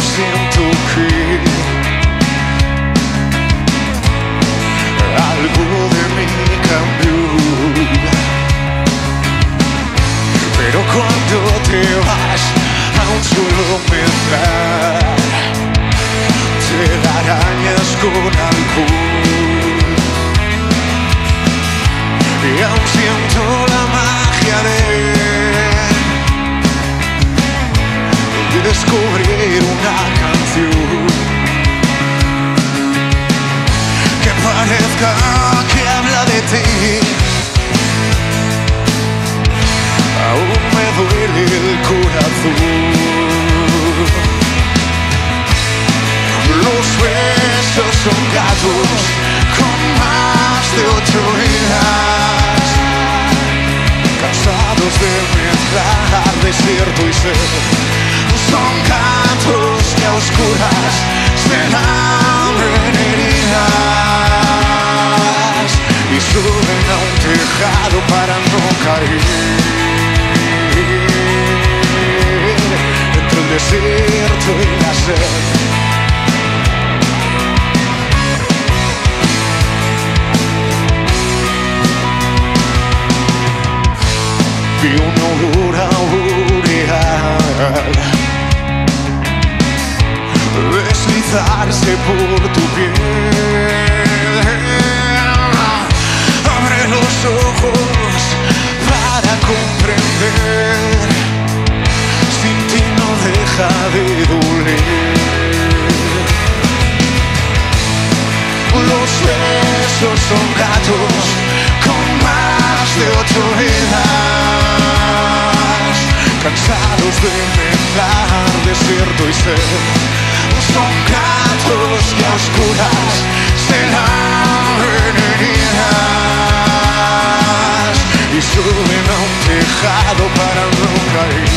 siento que algo de mí cambió. Pero cuando te vas, aún solo me da, te arañas con alcohol. Y aún siento la magia de descubrir una canción que parezca que habla de ti. Aún me duele el corazón. Los besos son gatos con más de 8 vidas, cansados de mezclar desierto y sed. Son gatos que a oscuras se abren heridas y suben a un tejado para no caer entre el desierto y la sed. Vi una aurora boreal deslizarse por tu piel. Abre los ojos para comprender, sin ti no deja de doler. Los besos son gatos con más de 8 vidas, cansados de mezclar desierto y sed. Son gatos que a oscuras se abren heridas y suben a un tejado para no caer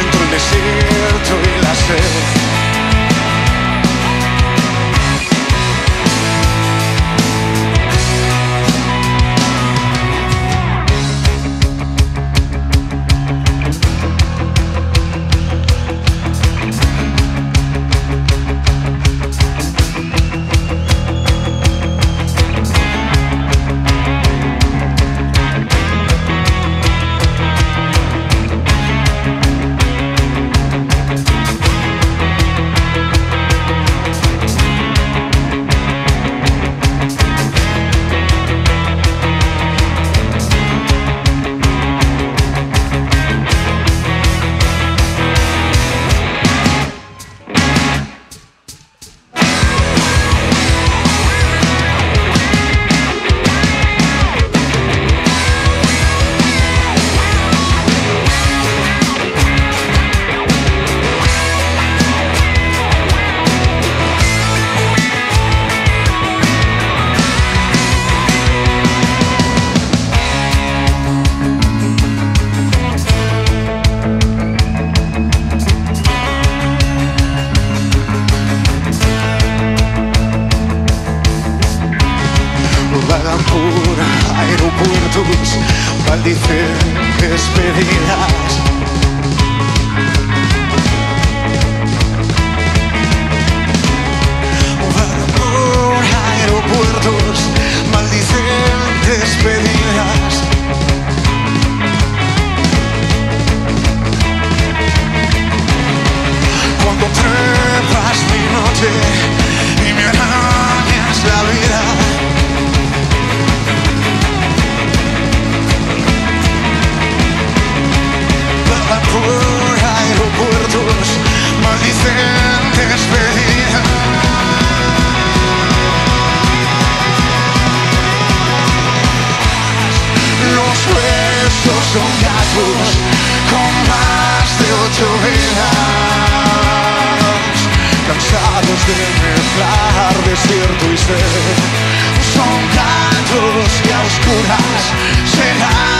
entre el desierto y la sed. Maldicen despedidas, van por aeropuertos, maldicen despedidas. Cuando trepas mi noche y me arañas la vida, por aeropuertos maldicen despedidas. Los besos son gatos con más de 8 vidas, cansados de mezclar desierto y sed. Son gatos que a oscuras serán